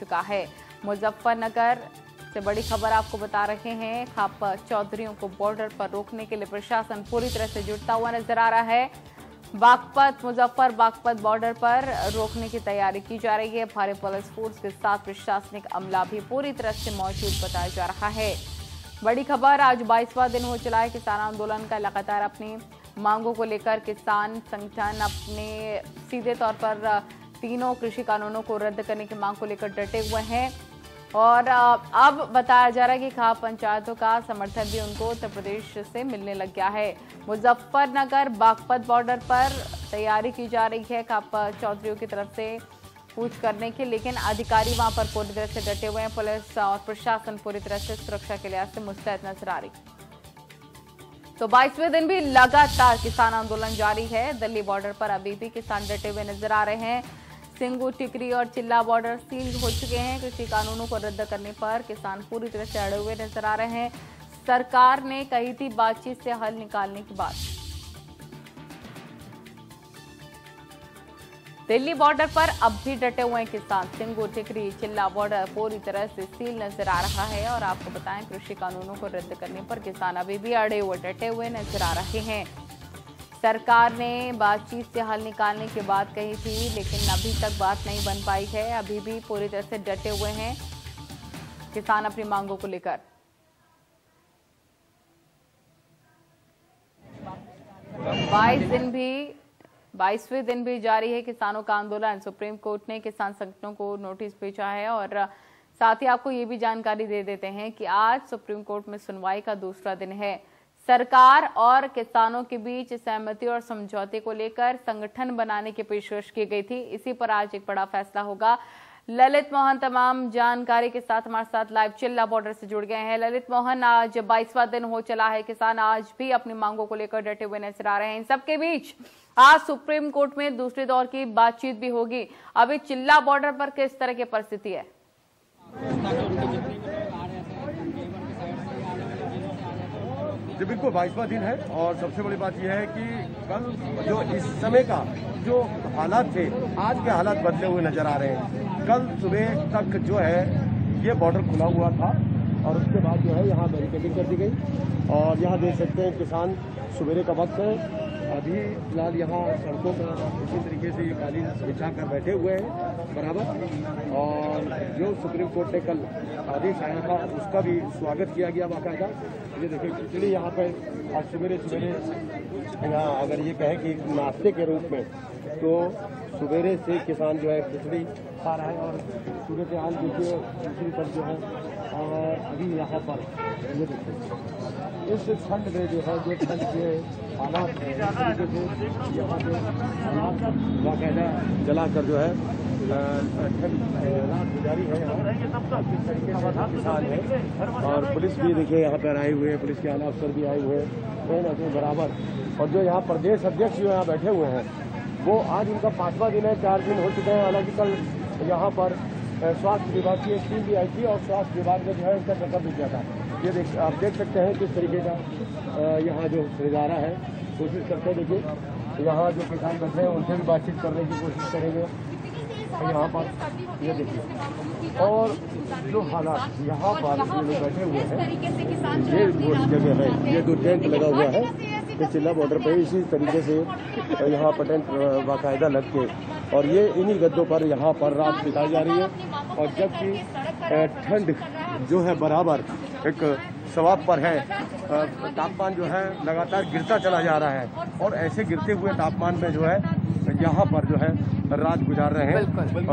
चुका है। मुजफ्फरनगर से बड़ी खबर आपको बता रहे हैं, खाप चौधरियों को बॉर्डर पर रोकने के लिए प्रशासन पूरी तरह से जुटता हुआ नजर आ रहा है। बागपत बॉर्डर पर रोकने की तैयारी की जा रही है। भारी पुलिस फोर्स के साथ प्रशासनिक अमला भी पूरी तरह से मौजूद बताया जा रहा है। बड़ी खबर, आज 22वां दिन हो चला है किसान आंदोलन का। लगातार अपनी मांगों को लेकर किसान संगठन अपने सीधे तौर पर तीनों कृषि कानूनों को रद्द करने की मांग को लेकर डटे हुए हैं और अब बताया जा रहा है कि खाप पंचायतों का समर्थन भी उनको उत्तर प्रदेश से मिलने लग गया है। मुजफ्फरनगर बागपत बॉर्डर पर तैयारी की जा रही है खाप चौधरियों की तरफ से पूछ करने की, लेकिन अधिकारी वहां पर पूरी तरह से डटे हुए हैं। पुलिस और प्रशासन पूरी तरह से सुरक्षा के लिहाज से मुस्तैद नजर आ रही। तो 22वें दिन भी लगातार किसान आंदोलन जारी है। दिल्ली बॉर्डर पर अभी भी किसान डटे हुए नजर आ रहे हैं। सिंगू, टिकरी और चिल्ला बॉर्डर सील हो चुके हैं। कृषि कानूनों को रद्द करने पर किसान पूरी तरह से अड़े हुए नजर आ रहे हैं। सरकार ने कही थी बातचीत से हल निकालने की बात। दिल्ली बॉर्डर पर अब भी डटे हुए हैं किसान। सिंगू, टिकरी, चिल्ला बॉर्डर पूरी तरह से सील नजर आ रहा है और आपको बताएं, कृषि कानूनों को रद्द करने पर किसान अभी भी अड़े हुए डटे हुए नजर आ रहे हैं। सरकार ने बातचीत से हल निकालने की बात कही थी, लेकिन अभी तक बात नहीं बन पाई है। अभी भी पूरी तरह से डटे हुए हैं किसान अपनी मांगों को लेकर। बाईसवें दिन भी जारी है किसानों का आंदोलन। सुप्रीम कोर्ट ने किसान संगठनों को नोटिस भेजा है और साथ ही आपको ये भी जानकारी दे देते हैं कि आज सुप्रीम कोर्ट में सुनवाई का दूसरा दिन है। सरकार और किसानों के बीच सहमति और समझौते को लेकर संगठन बनाने की पेशकश की गई थी। इसी पर आज एक बड़ा फैसला होगा। ललित मोहन तमाम जानकारी के साथ हमारे साथ लाइव चिल्ला बॉर्डर से जुड़ गए हैं। ललित मोहन, आज 22वां दिन हो चला है, किसान आज भी अपनी मांगों को लेकर डटे हुए नजर आ रहे हैं। इन सबके बीच आज सुप्रीम कोर्ट में दूसरे दौर की बातचीत भी होगी। अभी चिल्ला बॉर्डर पर किस तरह की परिस्थिति है? जी बिल्कुल, 22वां दिन है और सबसे बड़ी बात यह है कि कल जो इस समय का जो हालात थे, आज के हालात बदले हुए नजर आ रहे हैं। कल सुबह तक जो है ये बॉर्डर खुला हुआ था और उसके बाद जो है यहाँ बैरिकेडिंग कर दी गई और यहाँ देख सकते हैं किसान, सवेरे का वक्त है, अभी फिलहाल यहाँ सड़कों पर इसी तरीके से ये कालीन बिछा कर बैठे हुए हैं बराबर। और जो सुप्रीम कोर्ट ने कल आदेश आया था उसका भी स्वागत किया गया बाकायदा। ये देखिए खिचड़ी यहाँ पर आज सवेरे यहाँ, अगर ये कहें कि नाश्ते के रूप में, तो सवेरे से किसान जो है खिचड़ी खा रहा है और सूरत हाल देखिए खिचड़ी पर जो है। और अभी यहाँ पर ये देखिए इस ठंड में जो है, जो ठंड के हालात है, यहाँ पे हालात बाकायदा जला कर जो है रात गुजारी है यहाँ। किस तरीके से किसान है और पुलिस भी देखिए यहाँ पर आए हुए, पुलिस के आला अफसर भी आए हुए हैं अपने बराबर। और जो यहाँ प्रदेश अध्यक्ष जो यहाँ बैठे हुए हैं, वो आज उनका 5वां दिन है, 4 दिन हो चुके हैं। हालांकि कल यहाँ पर स्वास्थ्य विभाग की एक टीम भी आई थी और स्वास्थ्य विभाग ने जो है उनका चेकअप भी किया था। ये आप देख सकते हैं किस तरीके का यहाँ जो नजारा है। कोशिश करते हैं देखिए यहाँ जो किसान बैठे हैं उनसे भी बातचीत करने की कोशिश करेंगे यहाँ पर। ये देखिए और जो हालात यहाँ पर लोग बैठे हुए हैं, ये वो जगह है, ये जो टेंट लगा हुआ है चिल्ला बॉर्डर पे, इसी तरीके से यहाँ पर टेंट बाकायदा लग के और ये इन्हीं गद्दों पर यहाँ पर रात बिताई जा रही है। और जबकि ठंड जो है बराबर एक सवाब पर है, तापमान जो है लगातार गिरता चला जा रहा है और ऐसे गिरते हुए तापमान में जो है यहाँ पर जो है रात गुजार रहे हैं।